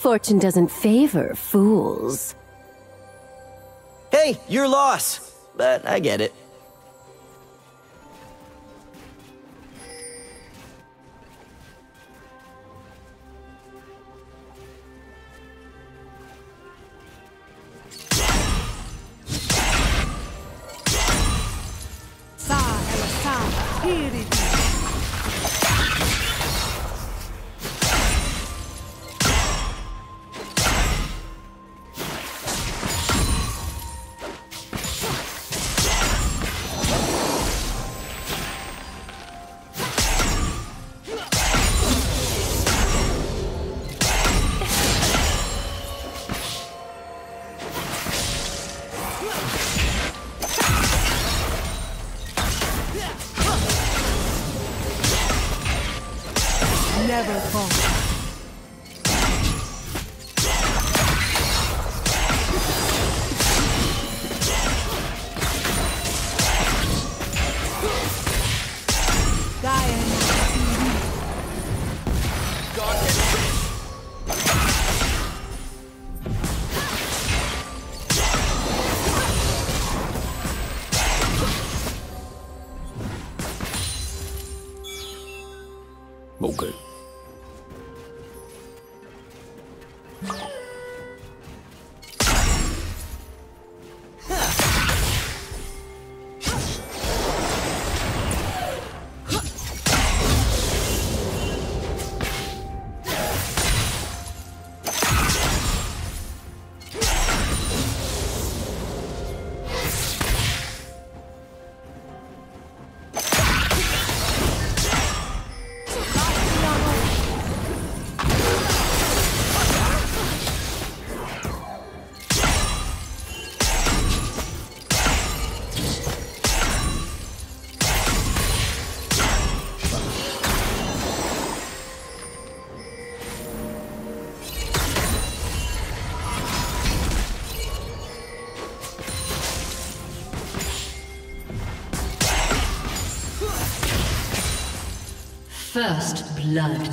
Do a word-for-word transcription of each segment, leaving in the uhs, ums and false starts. Fortune doesn't favor fools. Hey, your loss! But I get it. Never fall. First blood.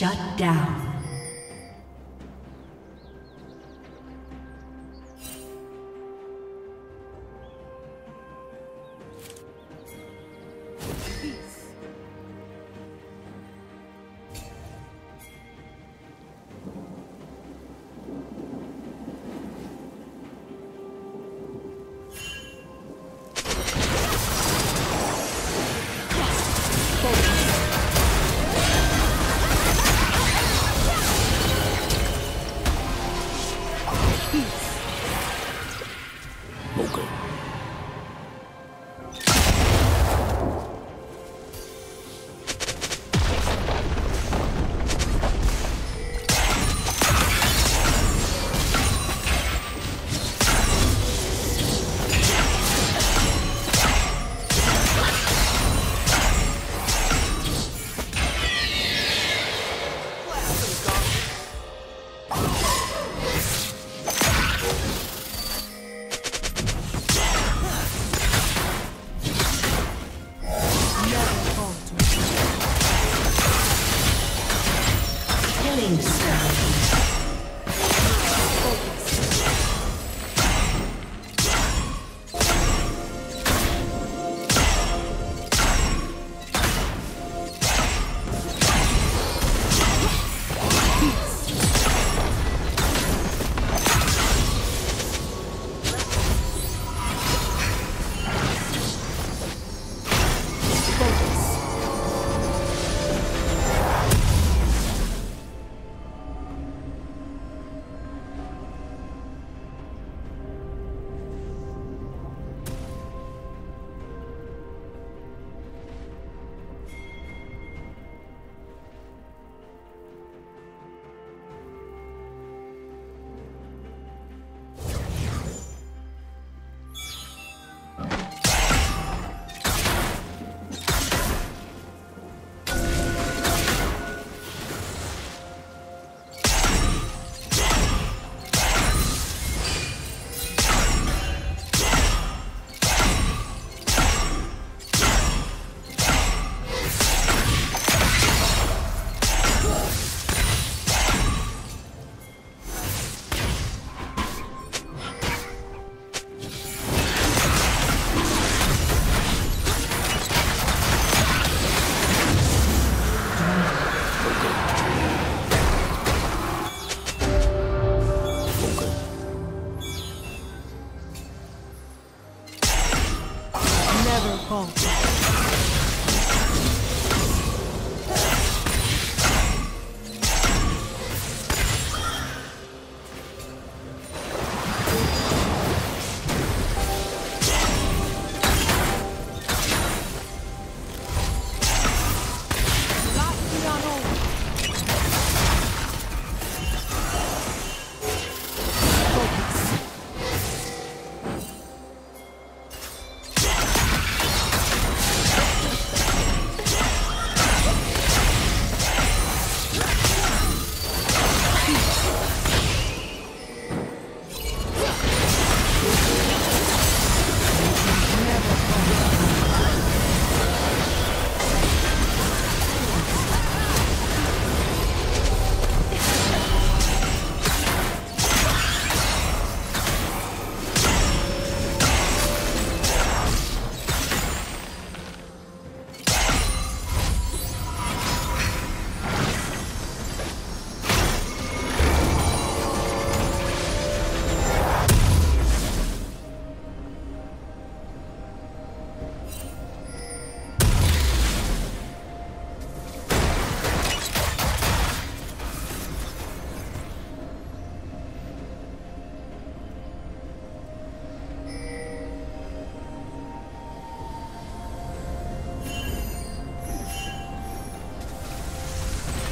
Shut down.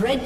Red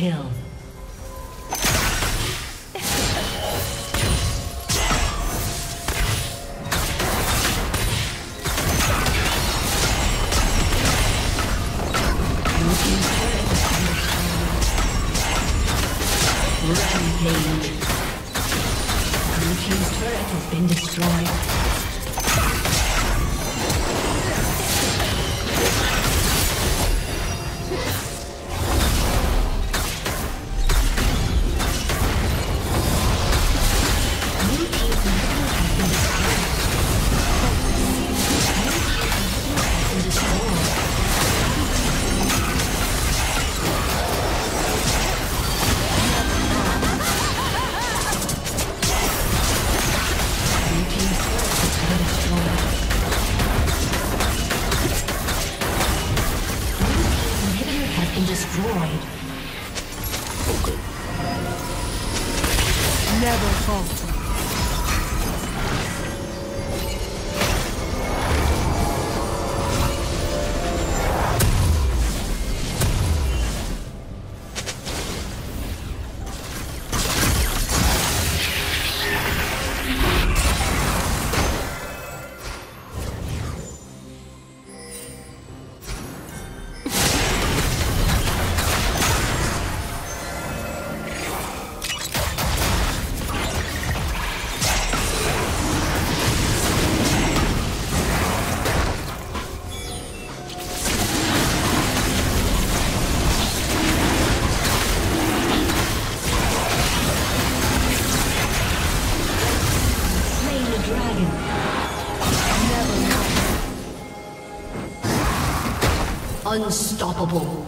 kill. Unstoppable.